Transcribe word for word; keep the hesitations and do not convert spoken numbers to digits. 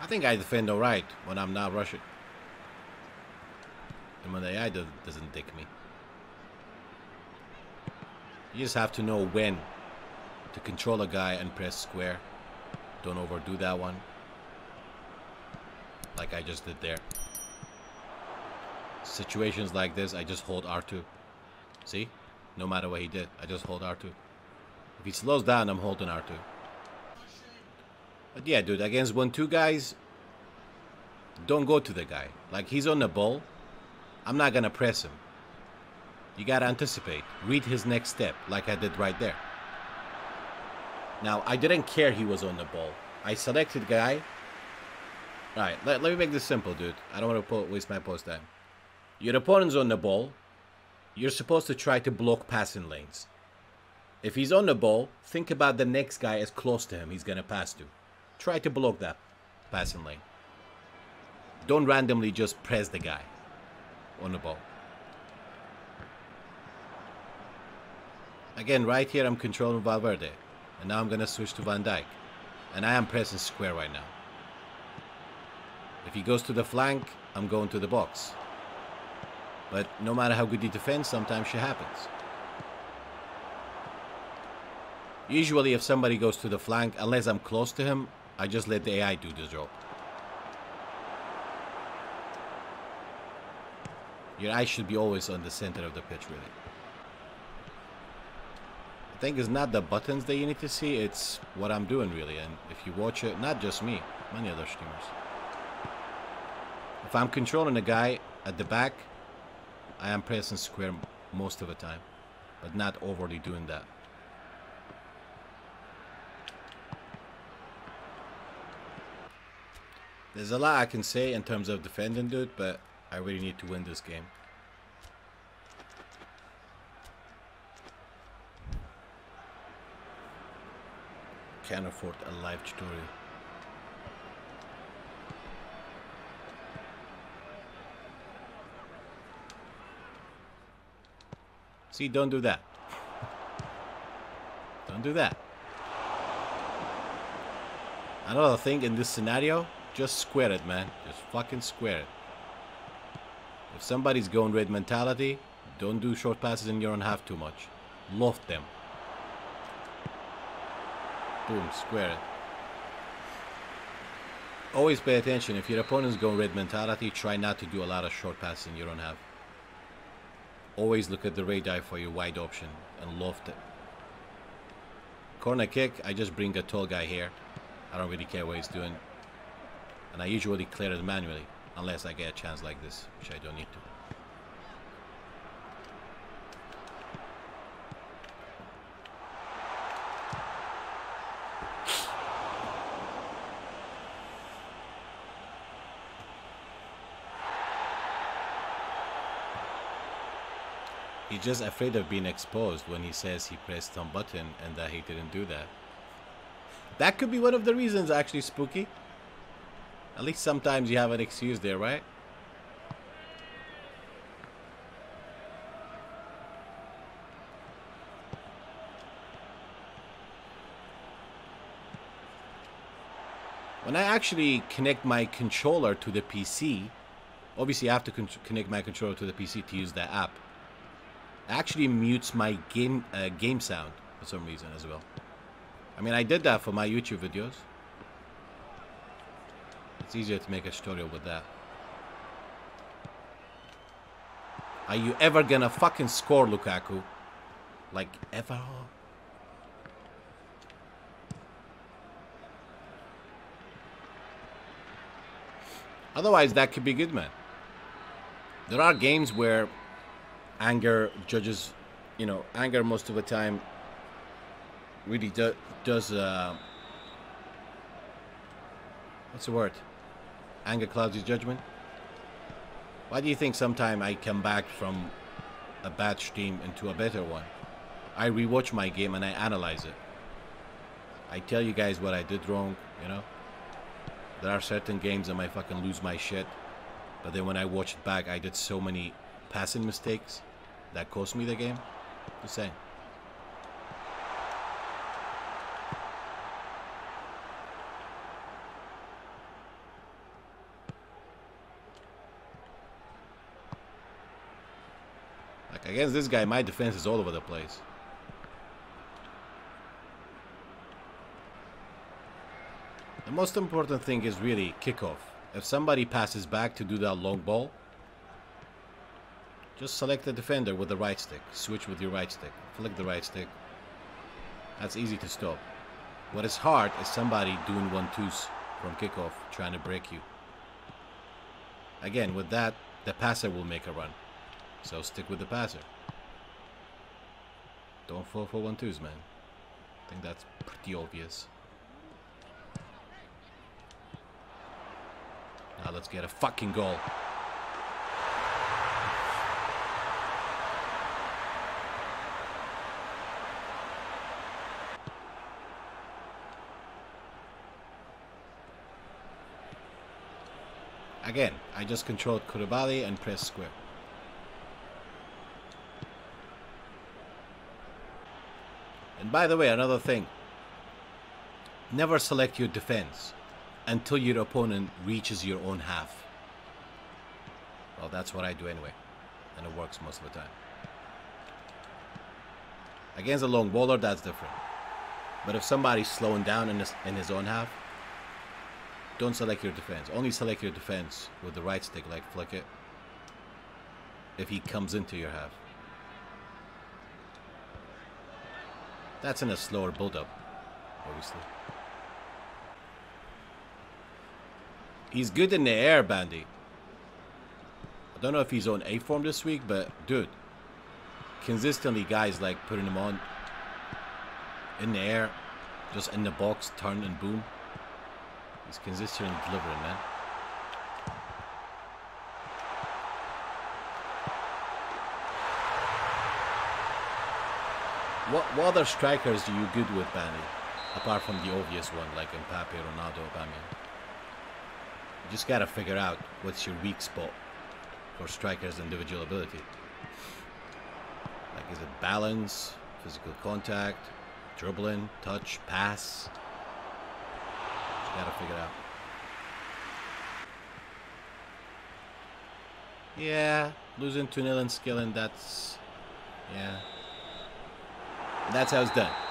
I think I defend all right when I'm not rushing. And when the A I do, doesn't dick me. You just have to know when to control a guy and press square. Don't overdo that one. Like I just did there. Situations like this, I just hold R two. See? No matter what he did, I just hold R two. If he slows down, I'm holding R two. But yeah, dude, against one two guys, don't go to the guy. Like, he's on the ball. I'm not going to press him. You got to anticipate. Read his next step, like I did right there. Now, I didn't care he was on the ball. I selected guy. All right, let, let me make this simple, dude. I don't want to waste my post time. Your opponent's on the ball. You're supposed to try to block passing lanes. If he's on the ball, think about the next guy as close to him he's going to pass to. Try to block that passing lane. Don't randomly just press the guy on the ball. Again, right here, I'm controlling Valverde. And now I'm going to switch to Van Dijk. And I am pressing square right now. If he goes to the flank, I'm going to the box. But no matter how good you defend, sometimes shit happens. Usually if somebody goes to the flank, unless I'm close to him, I just let the A I do the job. Your eye should be always on the center of the pitch, really. I think it's not the buttons that you need to see, it's what I'm doing, really. And if you watch it, not just me, many other streamers. If I'm controlling a guy at the back, I am pressing square most of the time, but not overly doing that. There's a lot I can say in terms of defending, dude, but I really need to win this game. Can't afford a live tutorial. See, don't do that. Don't do that. Another thing in this scenario, just square it, man. Just fucking square it. If somebody's going red mentality, don't do short passes in your own half too much. Loft them. Boom, square it. Always pay attention. If your opponent's going red mentality, try not to do a lot of short passes in your own half. Always look at the radar for your wide option and loft it. Corner kick, I just bring a tall guy here. I don't really care what he's doing. And I usually clear it manually, unless I get a chance like this, which I don't need to. He's just afraid of being exposed when he says he pressed some button and that he didn't do that. That could be one of the reasons, actually, Spooky. At least sometimes you have an excuse there, right? When I actually connect my controller to the P C, obviously I have to con connect my controller to the P C to use that app. It actually mutes my game uh, game sound for some reason as well. I mean, I did that for my YouTube videos. It's easier to make a tutorial with that. Are you ever gonna fucking score, Lukaku? Like, ever? Otherwise, that could be good, man. There are games where anger judges, you know, anger most of the time really do, does, uh, what's the word? Anger clouds his judgment. Why do you think sometimes I come back from a bad stream into a better one? I rewatch my game and I analyze it. I tell you guys what I did wrong, you know? There are certain games that I fucking lose my shit. But then when I watch it back, I did so many passing mistakes that cost me the game. Just saying. Against this guy, my defense is all over the place. The most important thing is really kickoff. If somebody passes back to do that long ball, just select the defender with the right stick. Switch with your right stick. Flick the right stick. That's easy to stop. What is hard is somebody doing one-twos from kickoff, trying to break you. Again, with that, the passer will make a run. So stick with the passer. Don't fall for one-twos, man. I think that's pretty obvious. Now let's get a fucking goal. Again, I just controlled Kuribali and pressed square. And by the way, another thing. Never select your defense until your opponent reaches your own half. Well, that's what I do anyway. And it works most of the time. Against a long bowler, that's different. But if somebody's slowing down in his, in his own half, don't select your defense. Only select your defense with the right stick, like flick it, if he comes into your half. That's in a slower build-up, obviously. He's good in the air, Bandy. I don't know if he's on A form this week, but dude, consistently guys like putting him on in the air, just in the box, turn and boom. He's consistent in delivering, man. What, what other strikers are you good with, Bami? Apart from the obvious one, like Mbappé, Ronaldo, Bami. You just gotta figure out what's your weak spot for strikers' individual ability. Like, is it balance, physical contact, dribbling, touch, pass? Gotta figure it out. Yeah, losing two nil in skilling, that's, yeah. That's how it's done.